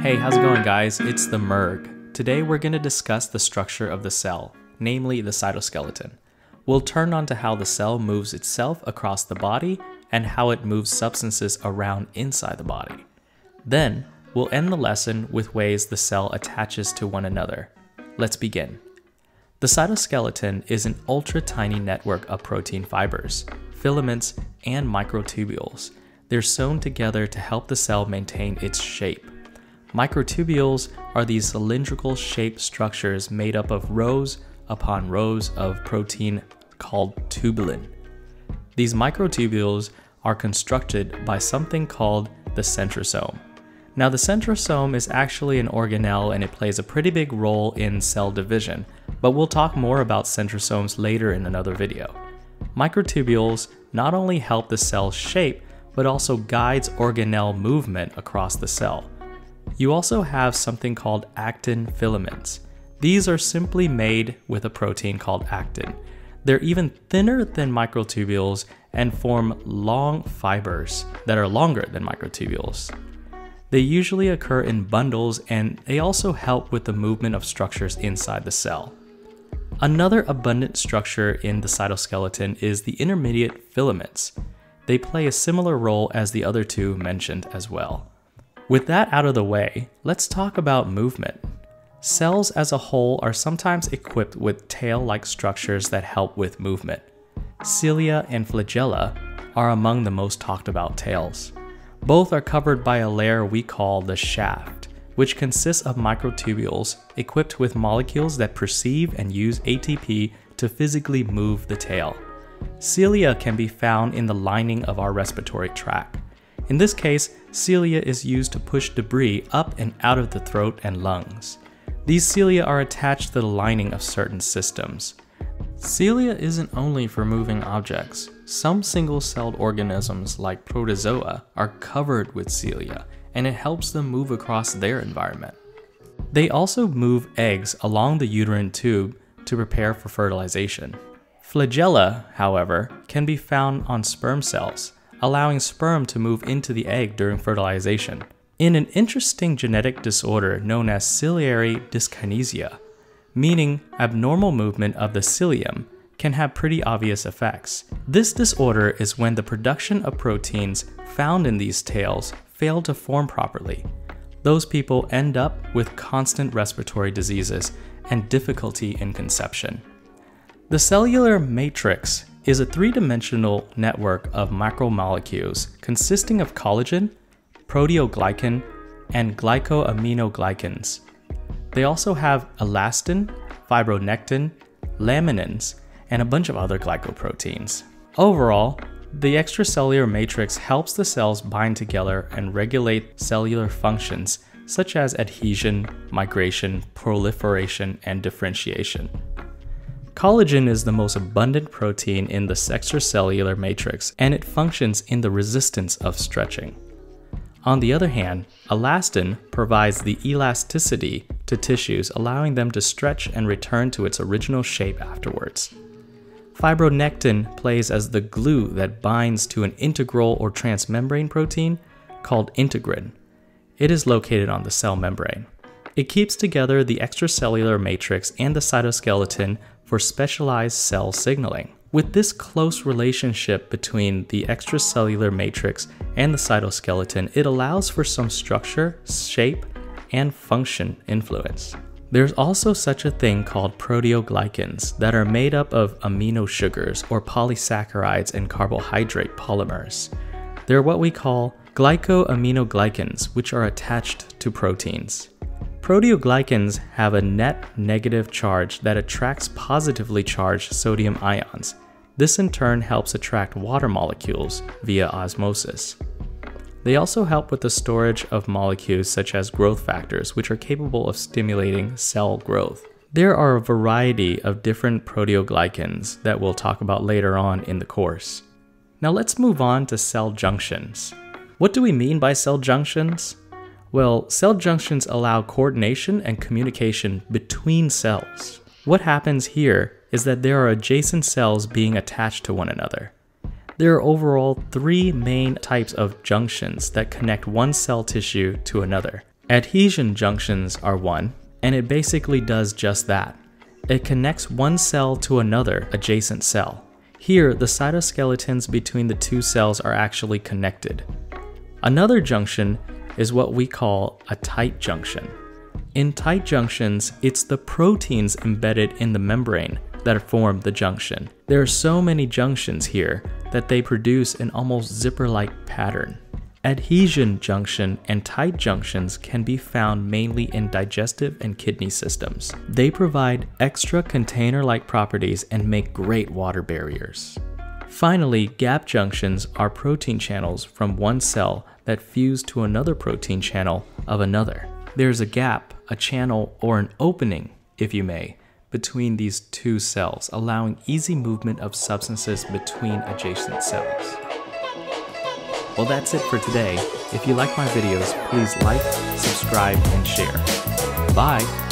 Hey, how's it going guys? It's the Merg. Today we're going to discuss the structure of the cell, namely the cytoskeleton. We'll turn on to how the cell moves itself across the body and how it moves substances around inside the body. Then, we'll end the lesson with ways the cell attaches to one another. Let's begin. The cytoskeleton is an ultra-tiny network of protein fibers, filaments, and microtubules. They're sewn together to help the cell maintain its shape. Microtubules are these cylindrical-shaped structures made up of rows upon rows of protein called tubulin. These microtubules are constructed by something called the centrosome. Now, the centrosome is actually an organelle and it plays a pretty big role in cell division, but we'll talk more about centrosomes later in another video. Microtubules not only help the cell shape, but also guides organelle movement across the cell. You also have something called actin filaments. These are simply made with a protein called actin. They're even thinner than microtubules and form long fibers that are longer than microtubules. They usually occur in bundles and they also help with the movement of structures inside the cell. Another abundant structure in the cytoskeleton is the intermediate filaments. They play a similar role as the other two mentioned as well. With that out of the way, let's talk about movement. Cells as a whole are sometimes equipped with tail-like structures that help with movement. Cilia and flagella are among the most talked about tails. Both are covered by a layer we call the shaft, which consists of microtubules equipped with molecules that perceive and use ATP to physically move the tail. Cilia can be found in the lining of our respiratory tract. In this case, cilia is used to push debris up and out of the throat and lungs. These cilia are attached to the lining of certain systems. Cilia isn't only for moving objects. Some single-celled organisms like protozoa are covered with cilia, and it helps them move across their environment. They also move eggs along the uterine tube to prepare for fertilization. Flagella, however, can be found on sperm cells, allowing sperm to move into the egg during fertilization. In an interesting genetic disorder known as ciliary dyskinesia, meaning abnormal movement of the cilium, can have pretty obvious effects. This disorder is when the production of proteins found in these tails fail to form properly. Those people end up with constant respiratory diseases and difficulty in conception. The cellular matrix is a three-dimensional network of macromolecules consisting of collagen, proteoglycan, and glycosaminoglycans. They also have elastin, fibronectin, laminins, and a bunch of other glycoproteins. Overall, the extracellular matrix helps the cells bind together and regulate cellular functions such as adhesion, migration, proliferation, and differentiation. Collagen is the most abundant protein in the extracellular matrix, and it functions in the resistance of stretching. On the other hand, elastin provides the elasticity to tissues, allowing them to stretch and return to its original shape afterwards. Fibronectin plays as the glue that binds to an integral or transmembrane protein called integrin. It is located on the cell membrane. It keeps together the extracellular matrix and the cytoskeleton for specialized cell signaling. With this close relationship between the extracellular matrix and the cytoskeleton, it allows for some structure, shape, and function influence. There's also such a thing called proteoglycans that are made up of amino sugars or polysaccharides and carbohydrate polymers. They're what we call glycosaminoglycans, which are attached to proteins. Proteoglycans have a net negative charge that attracts positively charged sodium ions. This in turn helps attract water molecules via osmosis. They also help with the storage of molecules such as growth factors, which are capable of stimulating cell growth. There are a variety of different proteoglycans that we'll talk about later on in the course. Now let's move on to cell junctions. What do we mean by cell junctions? Well, cell junctions allow coordination and communication between cells. What happens here is that there are adjacent cells being attached to one another. There are overall three main types of junctions that connect one cell tissue to another. Adhesion junctions are one, and it basically does just that. It connects one cell to another adjacent cell. Here, the cytoskeletons between the two cells are actually connected. Another junction is what we call a tight junction. In tight junctions, it's the proteins embedded in the membrane that form the junction. There are so many junctions here that they produce an almost zipper-like pattern. Adhesion junction and tight junctions can be found mainly in digestive and kidney systems. They provide extra container-like properties and make great water barriers. Finally, gap junctions are protein channels from one cell that fuse to another protein channel of another. There's a gap, a channel, or an opening, if you may, between these two cells, allowing easy movement of substances between adjacent cells. Well, that's it for today. If you like my videos, please like, subscribe, and share. Bye!